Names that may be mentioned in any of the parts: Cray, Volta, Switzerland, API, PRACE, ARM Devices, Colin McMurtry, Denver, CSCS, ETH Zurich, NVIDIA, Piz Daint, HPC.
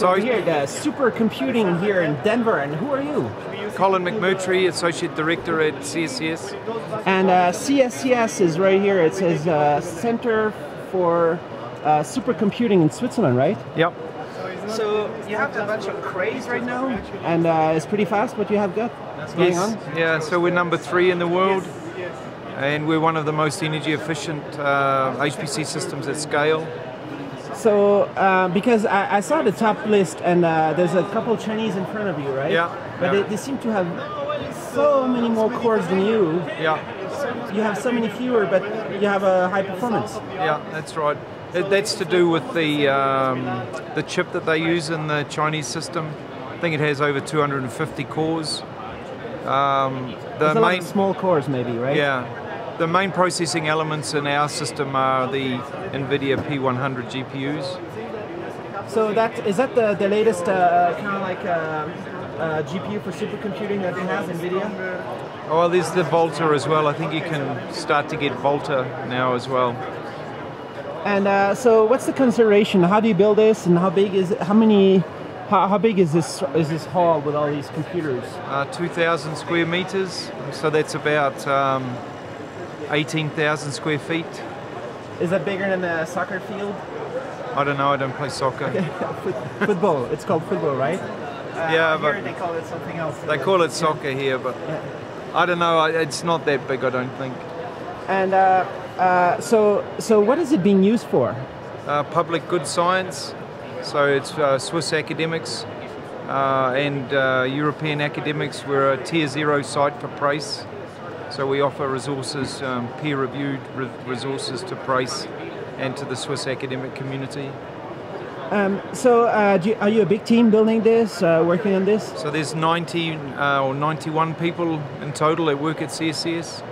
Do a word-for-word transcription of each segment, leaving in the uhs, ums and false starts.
so weird uh, supercomputing here in Denver. And who are you? Colin McMurtry, Associate Director at C S C S. And uh, C S C S is right here. It says uh, Center for uh, Supercomputing in Switzerland, right? Yep. So you have a bunch of craze right now, and uh, it's pretty fast what you have got going yes. on. Yeah, so we're number three in the world, and we're one of the most energy efficient uh, H P C systems at scale. So, uh, because I, I saw the top list, and uh, there's a couple Chinese in front of you, right? Yeah. But yeah. They, they seem to have so many more cores than you. Yeah. You have so many fewer, but you have a high performance. Yeah, that's right. That's to do with the um, the chip that they use in the Chinese system. I think it has over two hundred fifty cores. Um, the main, a lot of small cores, maybe, right? Yeah. The main processing elements in our system are the NVIDIA P one hundred G P Us. So that is that the the latest uh, kind of like uh, uh, G P U for supercomputing that it has, NVIDIA? Oh, well, there's the Volta as well. I think you can start to get Volta now as well. And uh, so, what's the consideration? How do you build this, and how big is it? How many? How, how big is this? Is this hall with all these computers? Uh, Two thousand square meters. So that's about um, eighteen thousand square feet. Is that bigger than a soccer field? I don't know. I don't play soccer. Football. It's called football, right? Uh, yeah, but they call it something else. They call it soccer here, but yeah. I don't know. It's not that big, I don't think. And. Uh, Uh, so, so what is it being used for? Uh, public good science. So it's uh, Swiss academics uh, and uh, European academics. We're a tier zero site for PRACE. So we offer resources, um, peer-reviewed re resources to PRACE and to the Swiss academic community. Um, so uh, do you, are you a big team building this, uh, working on this? So there's ninety uh, or ninety-one people in total that work at C S C S.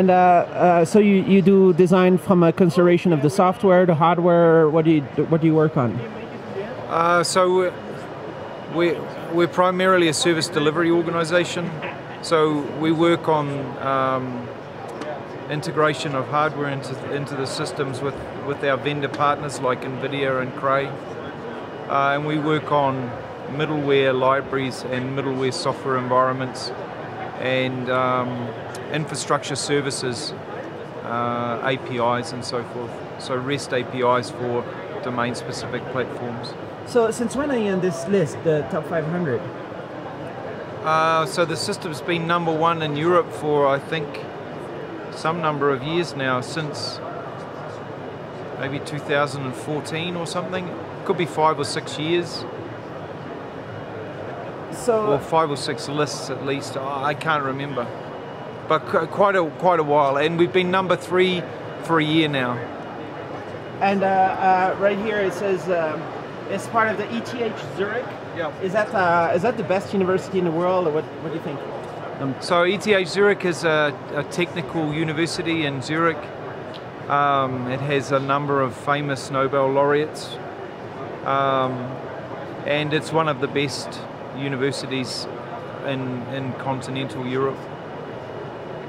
And uh, uh, so you, you do design from a consideration of the software, the hardware. What do you what do you work on? Uh, so we we're, we're primarily a service delivery organization. So we work on um, integration of hardware into into the systems with with our vendor partners like NVIDIA and Cray, uh, and we work on middleware libraries and middleware software environments, and um, infrastructure services, uh, A P Is and so forth. So REST A P Is for domain-specific platforms. So since when are you on this list, the top five hundred? Uh, so the system's been number one in Europe for, I think, some number of years now, since maybe two thousand fourteen or something. Could be five or six years. So, or five or six lists at least, oh, I can't remember. But quite a quite a while, and we've been number three for a year now. And uh, uh, right here it says um, it's part of the E T H Zurich. Yeah. Is that uh, is that the best university in the world, or what? What do you think? Um, so E T H Zurich is a, a technical university in Zurich. Um, it has a number of famous Nobel laureates, um, and it's one of the best universities in in continental Europe.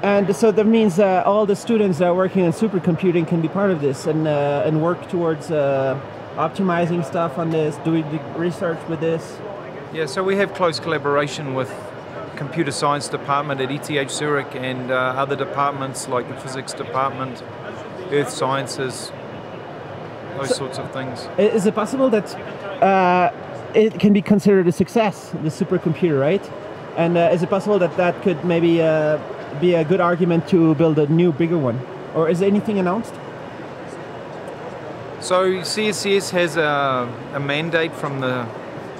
And so that means uh, all the students that are working on supercomputing can be part of this and uh, and work towards uh, optimizing stuff on this, doing the research with this. Yeah, so we have close collaboration with computer science department at E T H Zurich and uh, other departments like the physics department, earth sciences, those so sorts of things. Is it possible that uh, it can be considered a success, the supercomputer, right? And uh, is it possible that that could maybe Uh, be a good argument to build a new, bigger one? Or is anything announced? So C S C S has a, a mandate from the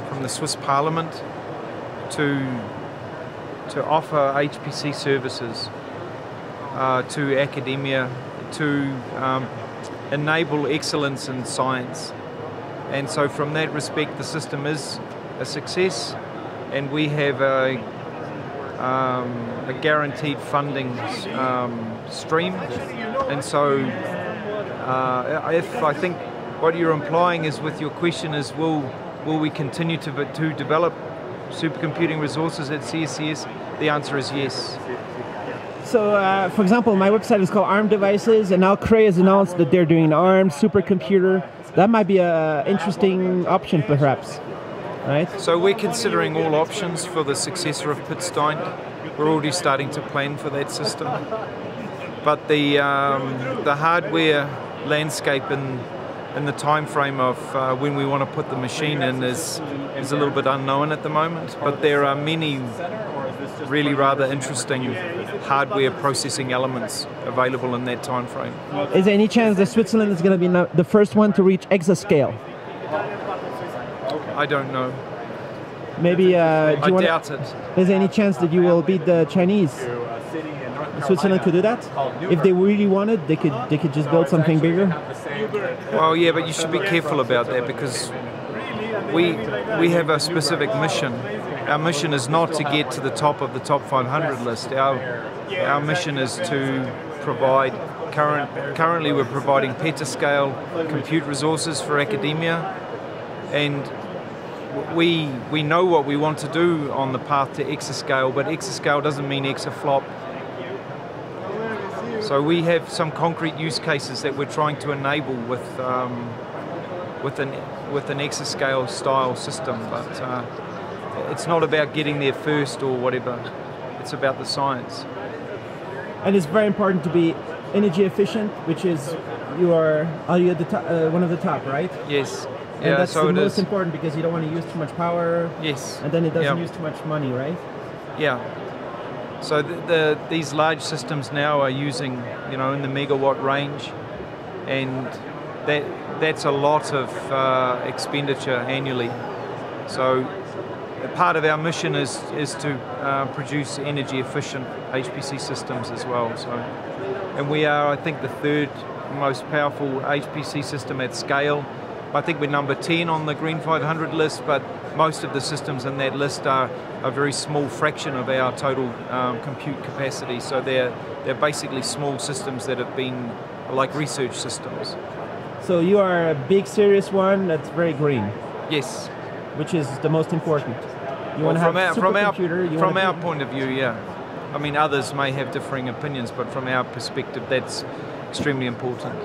from the Swiss Parliament to to offer H P C services uh, to academia to um, enable excellence in science. And so from that respect, the system is a success, and we have a Um, a guaranteed funding um, stream, and so uh, if I think what you're implying is with your question is will will we continue to to develop supercomputing resources at C S C S? The answer is yes. So, uh, for example, my website is called ARM Devices, and now Cray has announced that they're doing an ARM supercomputer. that might be an interesting option, perhaps, right? So we're considering all options for the successor of Piz Daint. We're already starting to plan for that system. But the, um, the hardware landscape in, in the time frame of uh, when we want to put the machine in is, is a little bit unknown at the moment. But there are many really rather interesting hardware processing elements available in that time frame. Is there any chance that Switzerland is going to be the first one to reach exascale? I don't know. Maybe uh, do you I doubt wanna, it. Is there any chance that you will beat the Chinese? Switzerland could do that? If they really wanted, they could they could just build something bigger? Well, yeah, but you should be careful about that, because we, we have a specific mission. Our mission is not to get to the top of the top five hundred list. Our, our mission is to provide, current, currently we're providing petascale compute resources for academia, and we, we know what we want to do on the path to exascale, but exascale doesn't mean exaflop. So we have some concrete use cases that we're trying to enable with um, with an with an exascale style system, but uh, it's not about getting there first or whatever. It's about the science. And it's very important to be energy efficient, which is you are are you at the top, uh, one of the top, right? Yes. And yeah, that's so the most is. important, because you don't want to use too much power. Yes. And then it doesn't yeah. use too much money, right? Yeah. So the, the, these large systems now are using, you know, in the megawatt range, and that that's a lot of uh, expenditure annually. So part of our mission is is to uh, produce energy efficient H P C systems as well. So, and we are, I think, the third most powerful H P C system at scale. I think we're number ten on the Green five hundred list, but most of the systems in that list are a very small fraction of our total um, compute capacity. So they're, they're basically small systems that have been like research systems. So you are a big, serious one that's very green. Yes. Which is the most important. You well, want to have our, from our, you from our point of view, yeah. I mean, others may have differing opinions, but from our perspective, that's extremely important.